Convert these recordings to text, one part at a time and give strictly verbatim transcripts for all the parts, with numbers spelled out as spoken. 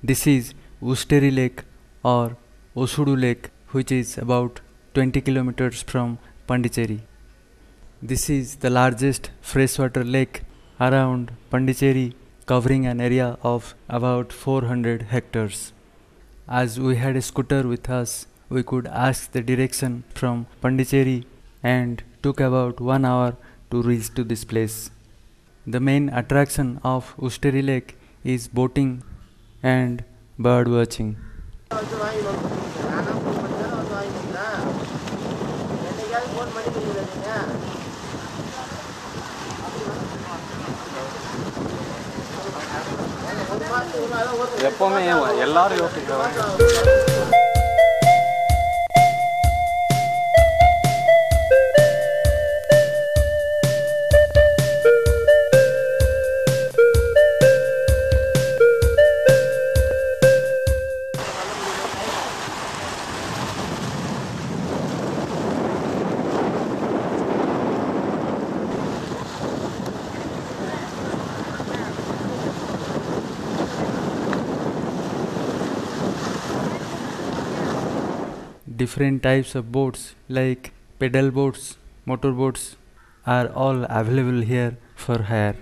This is Ousteri Lake or Ossudu Lake, which is about twenty kilometers from Pondicherry. This is the largest freshwater lake around Pondicherry, covering an area of about four hundred hectares. As we had a scooter with us, we could ask the direction from Pondicherry and took about one hour to reach to this place. The main attraction of Ousteri Lake is boating and bird watching. Different types of boats like pedal boats, motor boats are all available here for hire.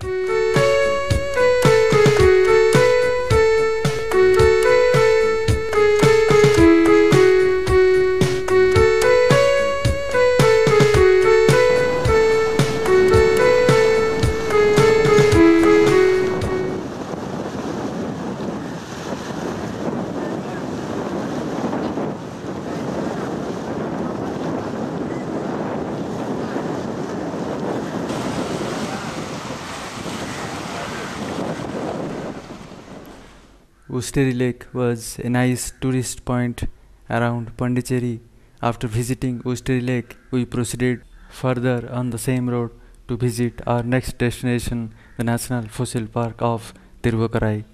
Ousteri Lake was a nice tourist point around Pondicherry. After visiting Ousteri Lake, we proceeded further on the same road to visit our next destination, the National Fossil Park of Tiruvakarai.